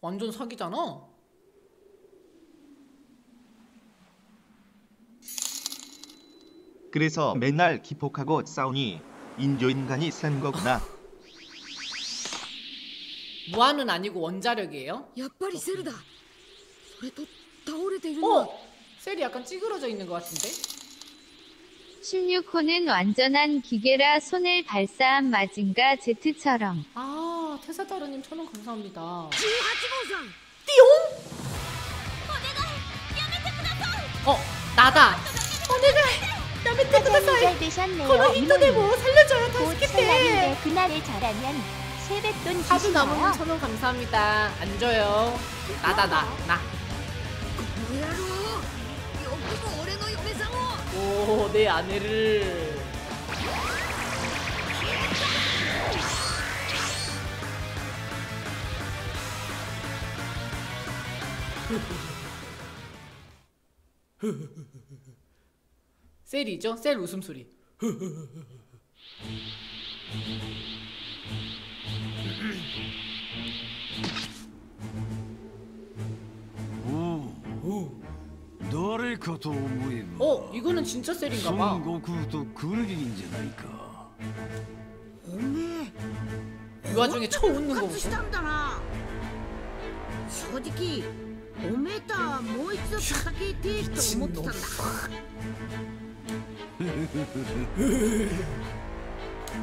완전 사기잖아. 그래서 맨날 기폭하고 싸우니 인조인간이 센 거구나. 무한은 아니고 원자력이에요? 야빨이 셀이다. 어! 셀이 약간 찌그러져 있는 것 같은데? 16호는 완전한 기계라 손을 발사한 마징가 제트처럼. 아, 태사다르님 1000원 감사합니다. 띠용? 어, 나다. 코노히토데모 살려줘요. 다스키테. 그날을 잘하면 세뱃돈 하루 남은 1000원 감사합니다. 안 줘요. 나다 나. 오, 내 아내를. 셀이죠? 셀 웃음소리. 어, 이거는 진짜 셀인가봐. 이 와중에 쳐 웃는 거 보소. 미친놈. 지구크님.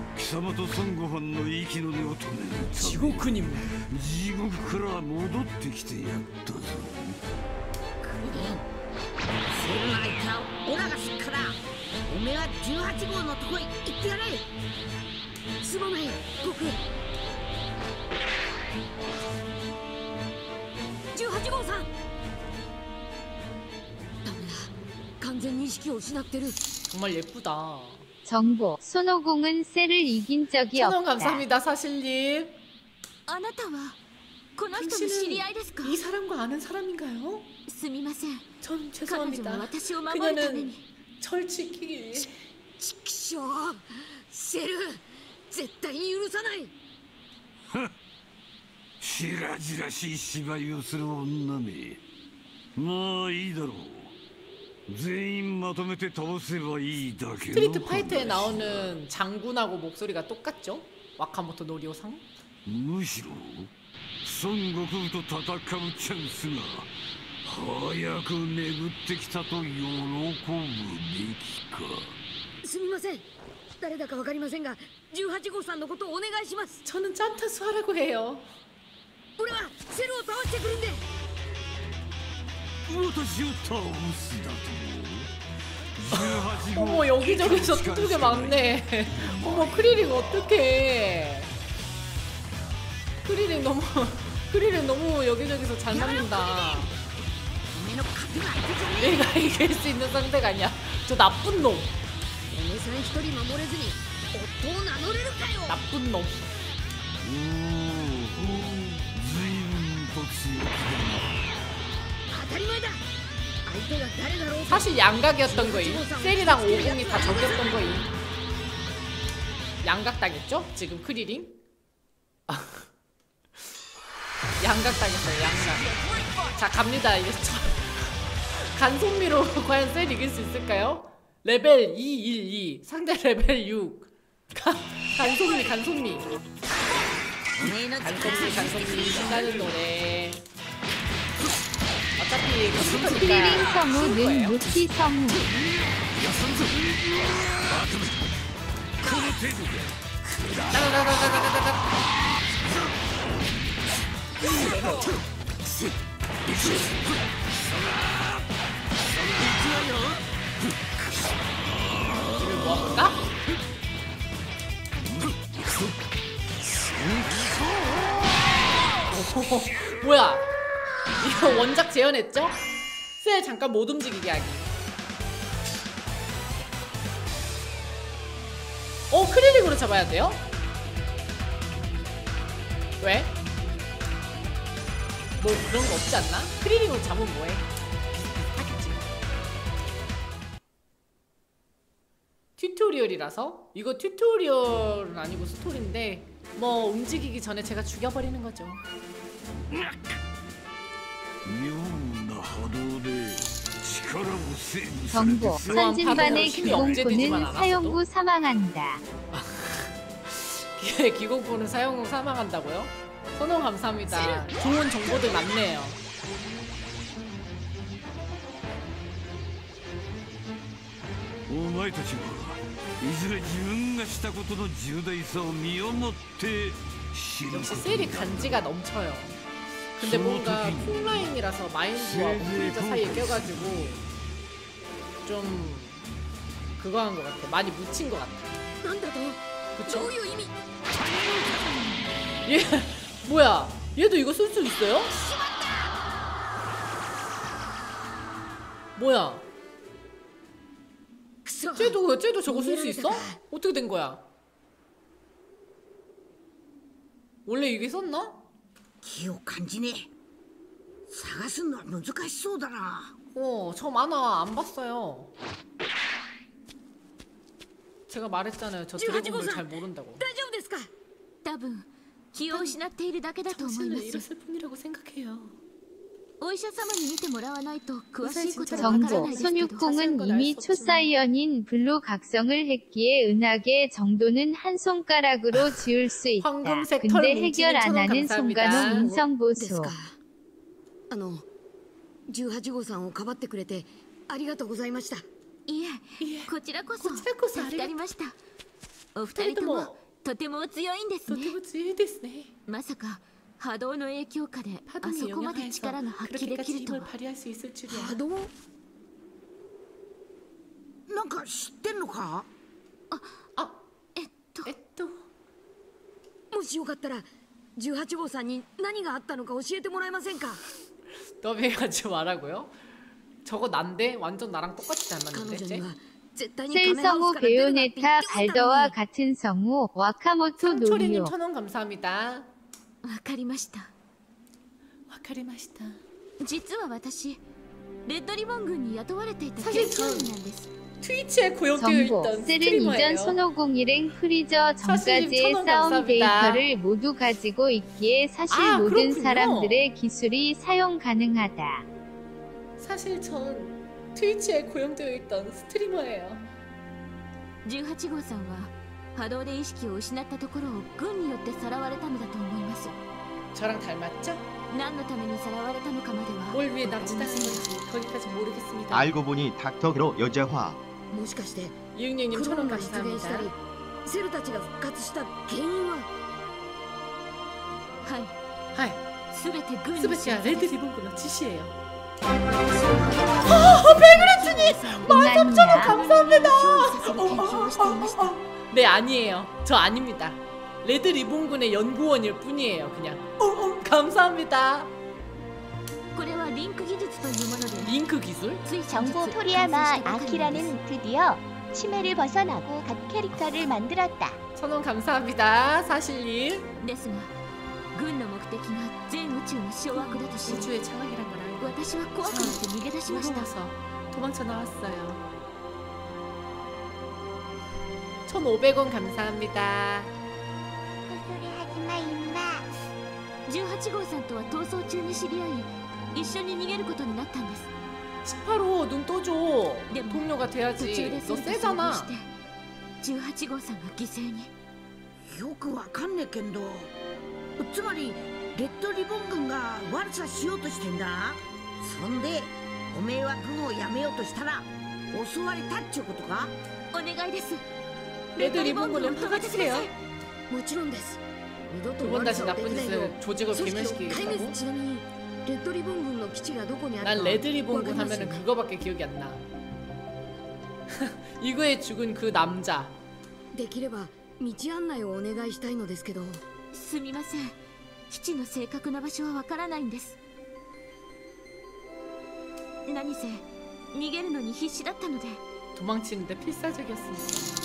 정말 예쁘다. 정보. 손오공은 셀을 이긴 적이 없다. 감사합니다, 사실님. 당신은 이 사람과 아는 사람인가요? 전 죄송합니다. 그녀는 절 지키기. 셀은 절대 용서하지. 지라지라시 시바이오스를 온나미. 뭐 이대로. 스트리트 파이터에 나오는 장군하고 목소리가 똑같죠? 와카모토 노리오 상? 무시로. 손국우도 타타카우 찬스가 하야쿠 메구떼 키타토 요로코부 메키카. 스미마센. 다레다카 와카리마센가 18호상의 것도 오네가이시마스. 저는 짠타스 하라고 해요. 우리와 셀을 다와체 그룬데. 와타시오 타오스다토. 어머, 여기저기서 두들겨 맞네. 어머, 크릴이 어떡해. 크릴은 너무 여기저기서 잘 맞는다. 내가 이길 수 있는 상대가 아니야. 저 나쁜 놈. 나쁜 놈. 사실 양각이었던 거임. 셀이랑 오공이 다 적였던 거임. 양각 당했죠? 지금 크리링? 양각 당했어요. 양각. 자, 갑니다. 이거 간손미로 과연 셀 이길 수 있을까요? 레벨 212 상대 레벨 6. 간손미. 간손미 신나는 노래. 어차피 크리링 성우는 무티 성우. 이를 모아볼까? 오, 뭐야? 이거 원작 재현했죠? 셀 잠깐 못 움직이게 하기. 오, 크리릭으로 잡아야 돼요? 왜? 뭐 그런 거 없지 않나? 크리링으로 잡으면 뭐해? 하겠지. 튜토리얼이라서? 이거 튜토리얼은 아니고 스토리인데 뭐 움직이기 전에 제가 죽여버리는 거죠. 정보, 선진반의 기공포는 사용 후 사망한다. 기공포는 사용 후 사망한다고요? 선호 감사합니다. 좋은 정보들 많네요. 역시 셀이 간지가 넘쳐요. 근데 뭔가 콩라인이라서 마인드와 프리저 사이에 껴가지고 좀 그거 한 것 같아. 많이 묻힌 것 같아. 그쵸? 얘 뭐야? 얘도 이거 쓸 수 있어요? 뭐야? 쟤도 저거 쓸 수 있어? 어떻게 된 거야? 원래 이게 썼나? 기억 간지네. 사가스는 뭔지까지 쏘더라. 저 만화 안 봤어요. 제가 말했잖아요. 저 드래곤볼 잘 모른다고. 정신을 잃었을 뿐이라고 생각해요. 정보, 손육공은 이미 초사이언인 블루 각성을 했기에 은하계 정도는 한 손가락으로 지울 수 있다. 근데 해결 안 하는 송가노 인성 보수. 파동의 영향에서 그렇게까지 힘을 발휘할 수 있을 줄이야. 파동? 뭔가 아시는가? 혹시 18号さんに何があったのか教えてもらえませんか? 더빙하지 말라고요? 저거 난데? 완전 나랑 똑같이 닮았는데? 셀 성우 베요네타 발더와 같은 성우 와카모토 노리오. 삼초리님 1000원 감사합니다. わかりました。 사실 전 트위치에 고용되어 있던 스트리머예요. 손오공 일행 프리저 전까지의 싸움 데이터를 모두 가지고 있기에 사실 모든 사람들의 기술이 사용 가능하다. 사실 전 트위치에 고용되어 있던 스트리머예요. 18号さんは 저랑 닮았죠? 뭘 위해 납치당했는지 거기까지 모르겠습니다. 알고 보니 닥터 그로 여자화. 이응영님 1000원 감사합니다. 스베티아 레드 리본군의 지시예요. 백그레츠님 13,000원 감사합니다. 네, 아니에요. 저 아닙니다. 레드 리본군의 연구원일 뿐이에요, 그냥. 감사합니다. 링크 기술? 정보 토리야마 아키라는 드디어 치매를 벗어나고 갓 캐릭터를 만들었다. 1000원 감사합니다. 사실님. 우주의 장악이란 걸 알고 무서워서 도망쳐 나왔어요. 1,500원 감사합니다. 스파로 눈 떠줘. 동료가 돼야지. 너 세잖아. 레드 리본군은 파가지세요. 두 번 다시 나쁜 짓을 조직을 괴멸시키겠다고? 난 레드 리본군 하면은 그거밖에 기억이 안 나. 이거에 죽은 그 남자. 도망치는데 필사적이었습니다.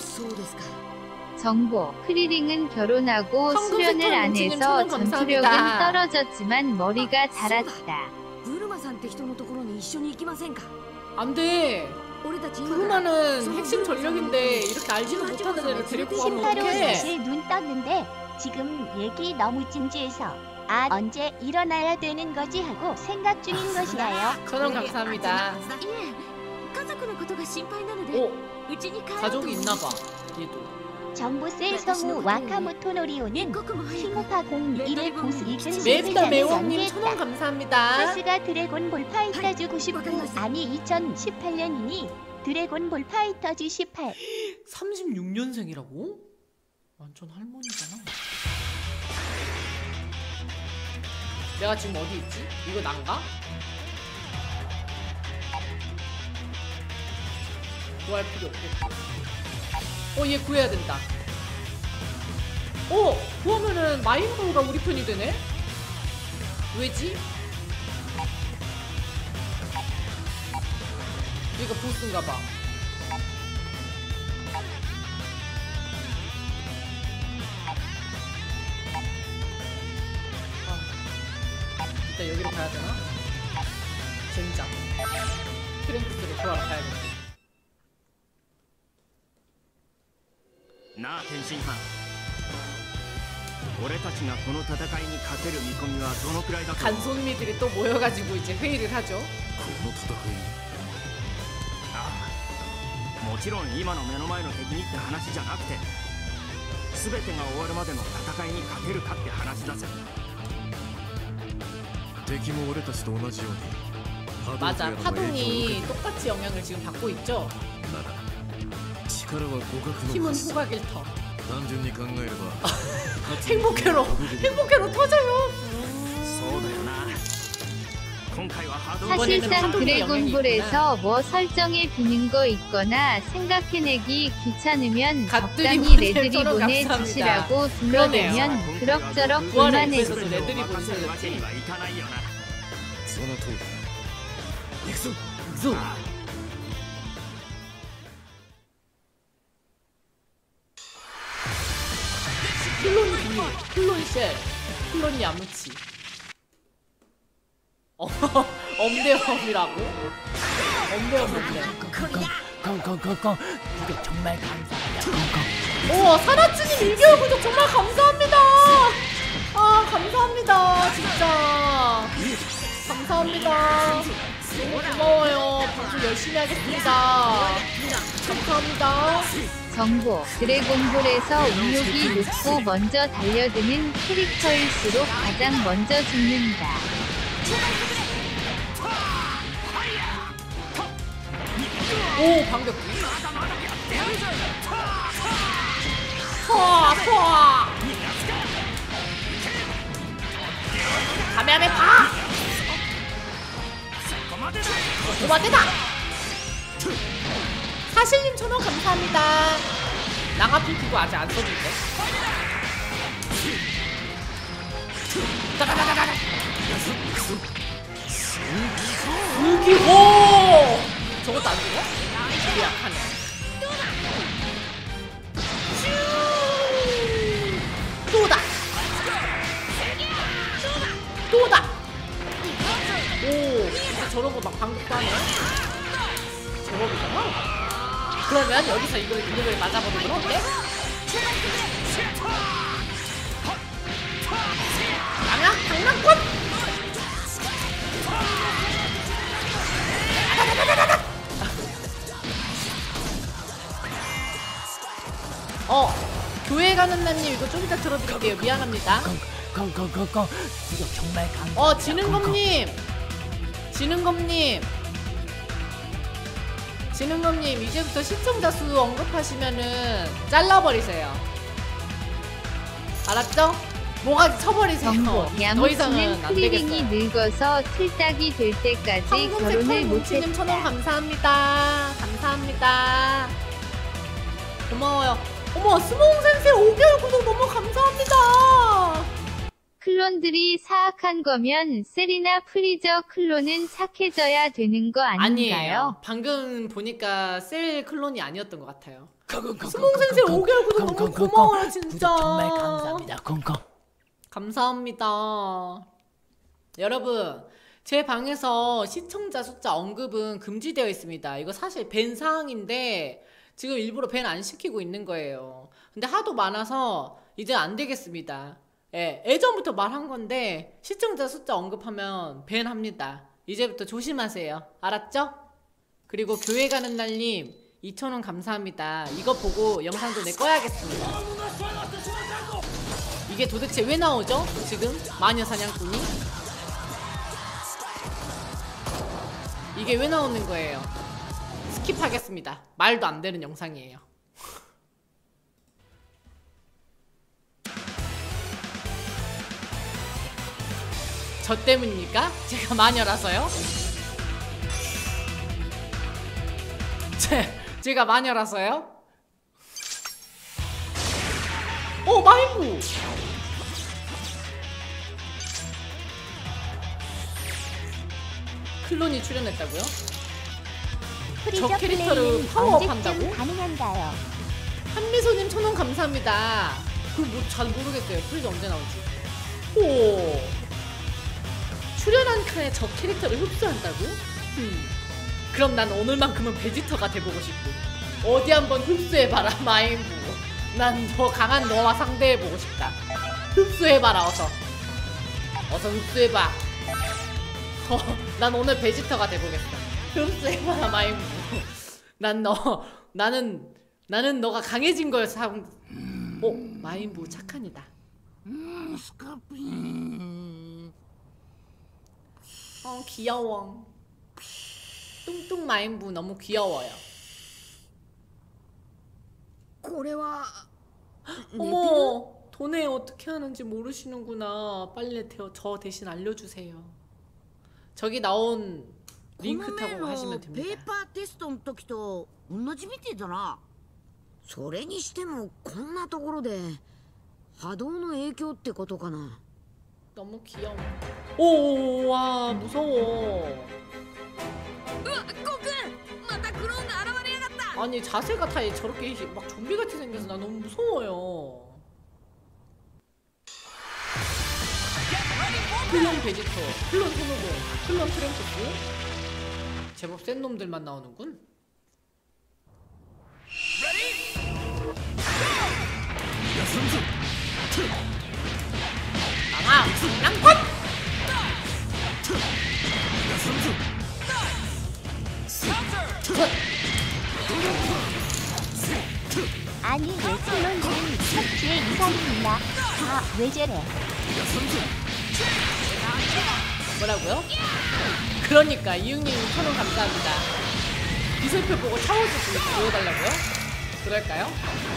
정보, 크리링은 결혼하고 수련을 안 해서 전투력은 떨어졌지만 머리가 자랐다. 안 돼! 부르마는 핵심 전력인데 이렇게 알지도 못하는 애를 데리고 가면 어떡해? 사실 눈 떴는데 지금 얘기 너무 진지해서 아, 언제 일어나야 되는 거지 하고 생각 중인 것이에요. 천원 감사합니다. 오, 가족이 있나봐. 얘도. 정보세 성우 와카모토 노리오는 킹오파 01의 보스 이근 시즌전에 천원 감사합니다. 패스가 드래곤볼 파이터즈 99 아니 2018년이니 드래곤볼 파이터즈 18 36년생이라고? 완전 할머니잖아. 내가 지금 어디 있지? 이거 난가? 구할 필요 없겠지. 얘 구해야 된다. 그러면은 마인보우가 우리 편이 되네? 왜지? 얘가 보스인가봐. 일단 여기로 가야 되나? 젠장. 트랭크스를 구하러 가야겠다.なあ天津飯、俺たちがこの戦いに勝てる見込みはどのくらいだと。간손미들이 또 모여가지고 이제 회의를 하죠。この戦い。ああ、もちろん今の目の前の敵にって話じゃなくて、すべてが終わるまでの戦いに勝てるかって話だぜ。敵も俺たちと同じように。맞아、파동이 똑같이 영향을 지금 받고 있죠。 힘은 호각일 터. 행복해로 행복해로 터져요. 사실상 드래곤볼에서 뭐 설정에 비는 거 있거나 생각해내기 귀찮으면 적당히 레드리 보내주시라고 둘러대면 그럭저럭 불만해서 레드리 보내주지. 클론 셀, 클론 야무치. 엄대엄이라고? 엄대엄인데. 콩콩콩콩콩. 이거 정말 감사합니다. 오, 사나츠님 1개월 구독 정말 감사합니다. 아, 감사합니다. 진짜. 감사합니다. 너무 고마워요. 방송 열심히 하겠습니다. 감사합니다. 정보, 드래곤볼에서 운욕이 높고 먼저 달려드는 캐릭터일수록 가장 먼저 죽는다. 오, 반격. 소아, 소아. 가면에 봐. 고마대다. 사실님 1000원 감사합니다. 나가필 그거 아직 안 써줄게. 따가다가다가. 우기호. 저것도 안 죽어? 되게 약하네. 슈. 또다. 또다. 오, 진짜 저런 거 막 방금 하네. 제법이잖아. 그러면 여기서 이걸 맞아보는 건 어때? 장난꾼! 교회 가는 날님 이거 좀 이따 들어드릴게요. 미안합니다. 이거 정말 강. 지능검님! 지능검님! 지능검님 이제부터 시청자 수 언급하시면은 잘라버리세요. 알았죠? 뭐가 쳐버리세요. 더 이상은 안 되겠어요. 늙어서 틀딱이 될 때까지 결혼을 못했다. 1000원 감사합니다. 감사합니다. 고마워요. 어머 스모웅 센세 5개월 구독 너무 감사합니다. 클론들이 사악한 거면 셀이나 프리저 클론은 착해져야 되는 거 아닌가요? 아니에요. 방금 보니까 셀 클론이 아니었던 것 같아요. 스몽생생 5개월 구독 너무 고마워요 진짜. 정말 감사합니다. 감사합니다. 여러분 제 방에서 시청자 숫자 언급은 금지되어 있습니다. 이거 사실 밴 사항인데 지금 일부러 밴 안 시키고 있는 거예요. 근데 하도 많아서 이제 안 되겠습니다. 예, 예전부터 말한 건데 시청자 숫자 언급하면 밴합니다. 이제부터 조심하세요. 알았죠? 그리고 교회 가는 날님 2,000원 감사합니다. 이거 보고 영상도 내 꺼야겠습니다. 이게 도대체 왜 나오죠? 지금 마녀사냥꾼이? 이게 왜 나오는 거예요? 스킵하겠습니다. 말도 안 되는 영상이에요. 저 때문입니까? 제가 마녀라서요? 제가 마녀라서요? 오! 마인부! 클론이 출연했다고요? 저 캐릭터를 파워업한다고? 가능한가요? 한미소님 1,000원 감사합니다. 그거 뭐 잘 모르겠어요. 프리저 언제 나오지? 오! 출연한 칸에 저 캐릭터를 흡수한다고요? 그럼 난 오늘만큼은 베지터가 돼보고 싶고 어디 한번 흡수해봐라 마인부. 난 더 강한 너와 상대해보고 싶다. 흡수해봐라 어서 흡수해봐. 난 오늘 베지터가 돼보겠다. 흡수해봐라 마인부. 나는 너가 강해진 걸 오 마인부 착한이다. 귀여워. 뚱뚱 마인부 너무 귀여워요. 어머, 돈에 어떻게 하는지 모르시는구나. 빨리 저 대신 알려주세요. 저기 나온 링크 타고 가시면 됩니다. 페이퍼 테스트の時と同じみてえだな。それにしてもこんなところで波動の影響ってことかな。 너무 귀여워. 오, 와, 무서워. 아니, 자세가 다 저렇게 막 좀비같이 생겨서 나 너무 무서워요. 클론 베지터, 클론 소노고, 클론 트램프고. 제법 센 놈들만 나오는군. 아, 장난꾼! 아니, 외제론은 첫 주에 이상입니다. 다 외제래. 뭐라고요? 그러니까, 이응님 1,000원 감사합니다. 비설표 보고 샤워도 보여달라고요? 그럴까요?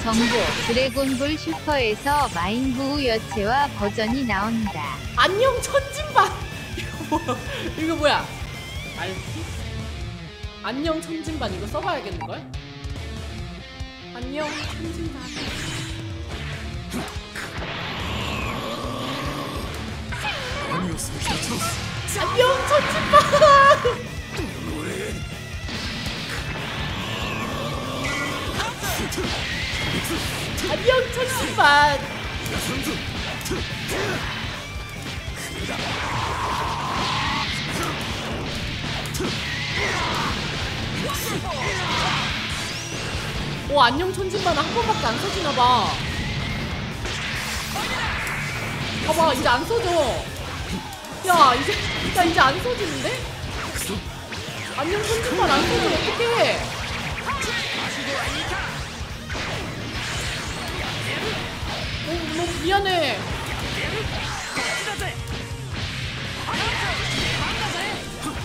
정보, 드래곤볼 슈퍼에서 마인부 여체와 버전이 나온다. 안녕 천진반! 이거 뭐야? 알지? 안녕 천진반 이거 써봐야겠는걸? 안녕 천진반. 안녕 천진반! 안녕 천신반. 오, 안녕 천신반 한 번밖에 안 써지나봐. 봐봐, 이제 안 써져. 야, 이제 안 써지는데? 안녕 천신반 안 써져. 어떡해? 미안해.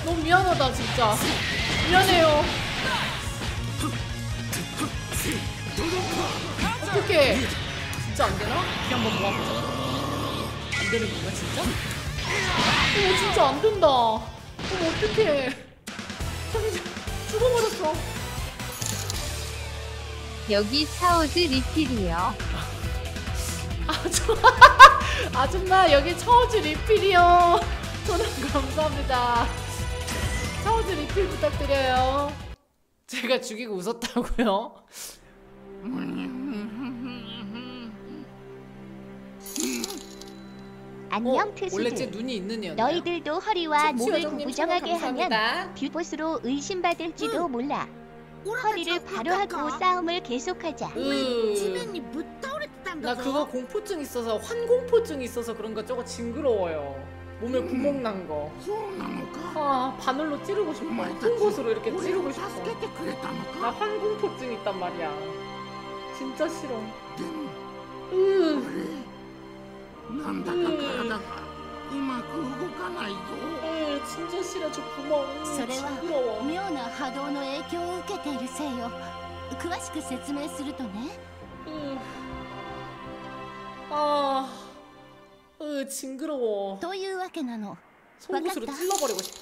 너무 미안하다 진짜. 미안해요. 어떡해. 진짜 안되나? 이 한번 모아보자. 안되는건가 진짜? 어머 진짜 안된다. 어머 어떡해. 죽어버렸어. 여기 사우드 리필이요. 아줌마 여기 차오즈 리필이요. 저는 감사합니다. 차오즈 리필 부탁드려요. 제가 죽이고 웃었다고요? 안녕 트수들. 너희들도 허리와 목을 구부정하게 하면 뷰보스로 의심받을지도 몰라. 허리를 바로 하고 싸움을 계속하자. 나 그거 공포증 있어서 환공포증 있어서 그런가 저거 징그러워요. 몸에 구멍 난 거. 아 바늘로 찌르고 싶어. 큰 곳으로 이렇게 찌르고 싶어. 나 환공포증 있단 말이야. 진짜 싫어. 진짜 싫어. 저 구멍 징그러워. 아, 징그러워. 속옷으로 찔러버리고 싶어.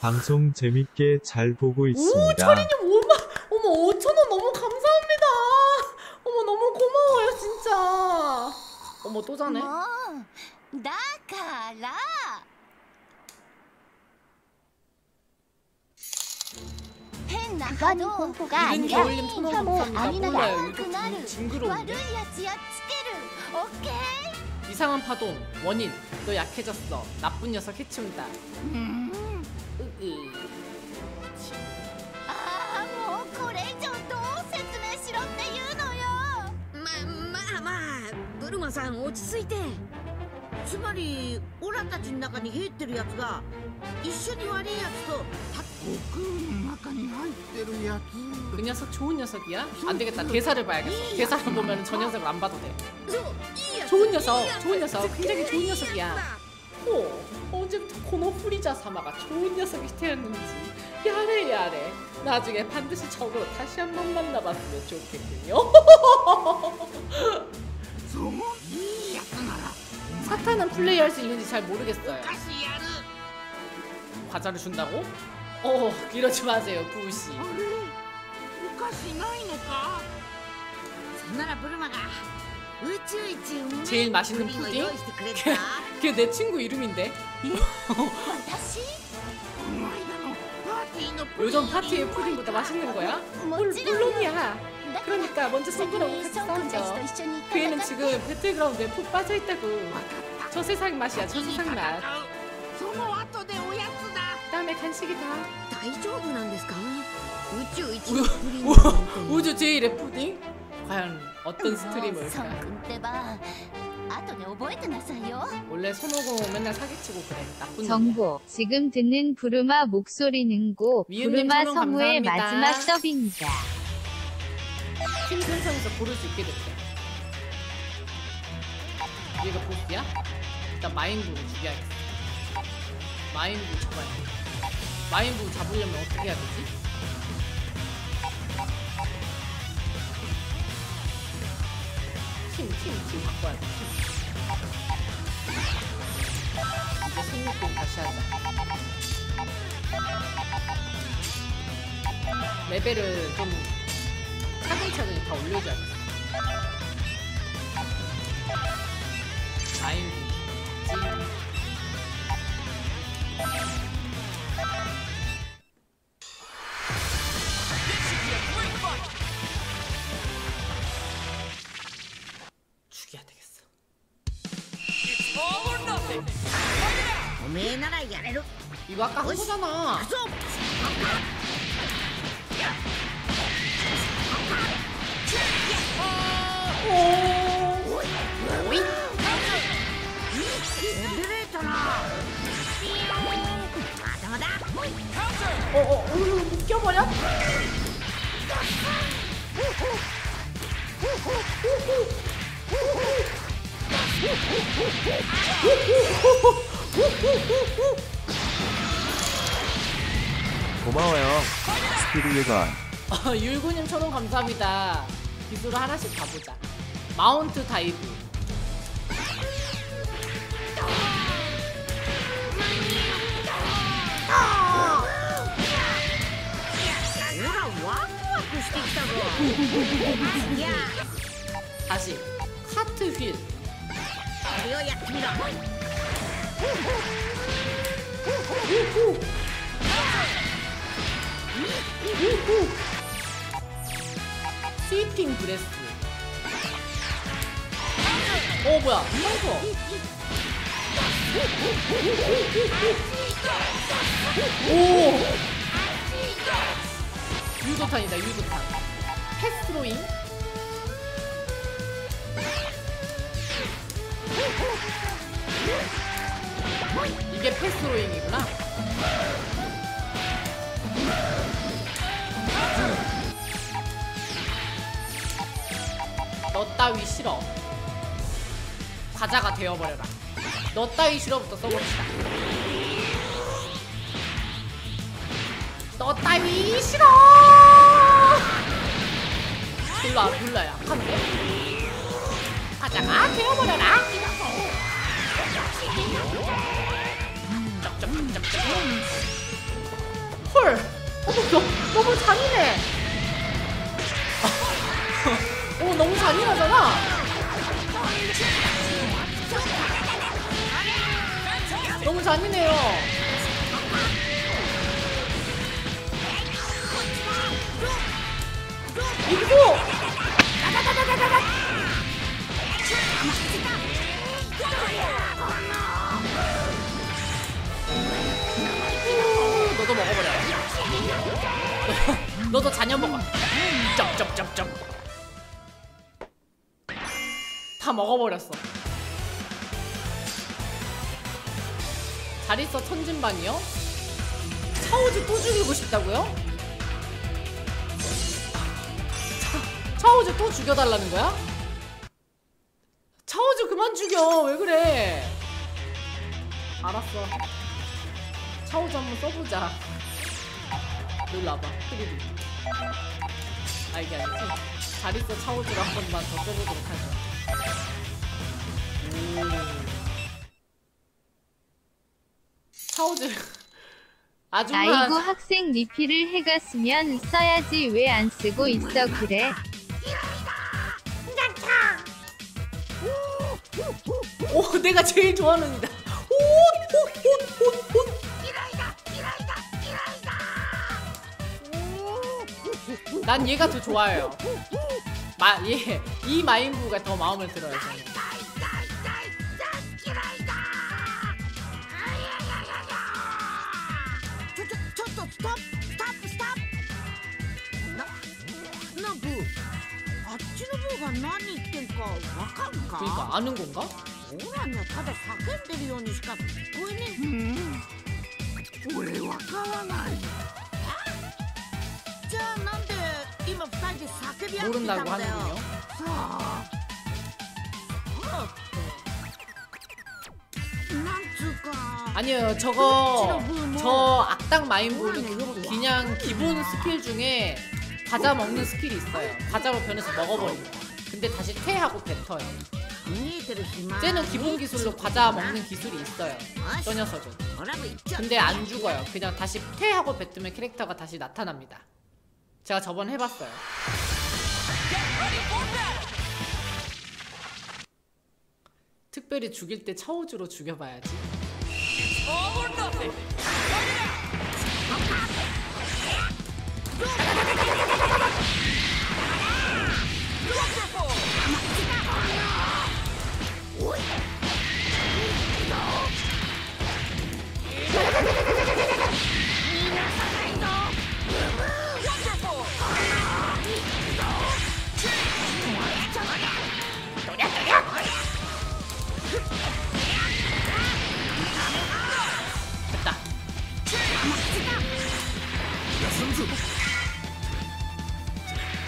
방송 재밌게 잘 보고 있습니다. 오, 철이님 5,000원 너무 감사합니다. 어머, 너무 고마워요, 진짜. 어머, 또 자네. 이건 공포가 아니라 혐오, 징그러운 이상한 파동, 원인, 너 약해졌어. 나쁜 녀석 해치운다. 그 녀석 좋은 녀석이야? 안 되겠다. 대사를 봐야겠어. 대사를 보면 저 녀석을 안 봐도 돼. 좋은 녀석, 좋은 녀석, 굉장히 좋은 녀석이야. 오, 언제부터 고노 프리저 사마가 좋은 녀석이 되었는지 야래 야래. 나중에 반드시 적으로 다시 한번 만나봤으면 좋겠군요. 사탄은 플레이할 수 있는지 잘 모르겠어요. 과자를 준다고? 어, 이러지 마세요, 부우씨. 제일 맛있는 푸딩? 걔 내 친구 이름인데? 요즘 파티의 푸딩보다 맛있는 거야? 물론이야. 그러니까 먼저 썩으라고 같이 싸우죠. 그 애는 지금 배틀그라운드에 푹 빠져있다고. 저 세상 맛이야, 저 세상 맛. 다음에 간식이다. 우주 제일의 푸딩? 과연 어떤 스트리머일까? 원래 손오공 맨날 사기치고 그래. 나쁜 정보. 지금 듣는 부르마 목소리는 고 부르마 성우의 마지막 서빙이다. 팀 편성에서 고를 수 있게 됐대. 얘가 보스야? 일단 마인부를 죽여야겠어. 마인부 잡아야 돼. 마인부 잡으려면 어떻게 해야 되지? 팀 바꿔야 돼. 이제 생육공 다시 하자. 레벨을 좀 차근차근 다 올려줘야 돼. 마인드 죽여야 되겠어. 이거 아까 한 거잖아. 묶여버려? 고마워요, 스피드 예관. 율구님 1,000원 감사합니다. 기술을 하나씩 가보자. 마운트 다이브. 다시 카트 휠. 스위핑 브레스. 어 뭐야? 오! 유도탄이다, 유도탄. 패스로잉? 이게 패스로잉이구나. 너 따위 싫어. 과자가 되어버려라. 너 따위 싫어부터 써봅시다. 너 따위 싫어. 불러야 하는데 과자가 되어버려라. 헐, 너무 잔인해. 오, 너무 잔인하잖아. 너무 잔인해요. 이거 너도 먹어버려. 너도 자녀 먹어. 쩝쩝쩝쩝. 다 먹어버렸어. 잘 있어 천진반이요? 차오즈 또 죽이고 싶다고요? 차오즈 또 죽여달라는 거야? 차오즈 그만 죽여. 왜 그래? 알았어. 차오즈 한번 써보자. 놀러 와봐. 크리비. 아, 이게 아니지? 잘 있어 차오즈를 한 번만 더 써보도록 하자. 차오즈. 아이고, 학생 리필을 해갔으면 써야지. 왜 안 쓰고 있어 그래? 오, 내가 제일 좋아하는 이다. 오, 난 얘가 더 좋아요. 얘, 이 마인부가 더 마음을 들어요. 저는. 그러니까 아는 건가? 모른다고 하는군요. 아니요, 저 악당 마인볼은 그냥 기본 스킬 중에 과자 먹는 스킬이 있어요. 과자로 변해서 먹어버리고. 근데 다시 퇴하고 뱉어요. 쟤는 기본 기술로 과자 먹는 기술이 있어요. 저 녀석은. 근데 안 죽어요. 그냥 다시 퇴하고 뱉으면 캐릭터가 다시 나타납니다. 제가 저번에 해봤어요. 특별히 죽일 때 차오즈로 죽여봐야지. 됐다.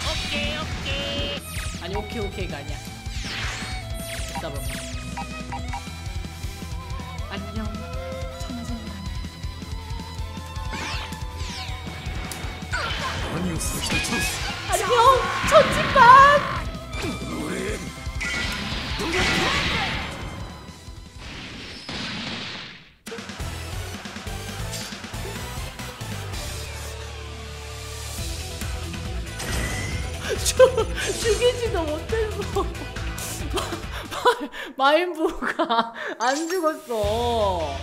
오케이 오케이. 아니 오케이 오케이가 아니야. 잡아. 안녕. 천진반. 안녕 천진반. 죽이지도 못했어. 마인부가 안 죽었어.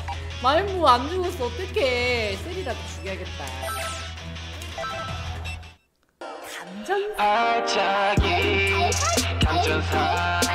마인부 안 죽었어. 어떡해. 셀이라도 죽여야겠다. 감전사.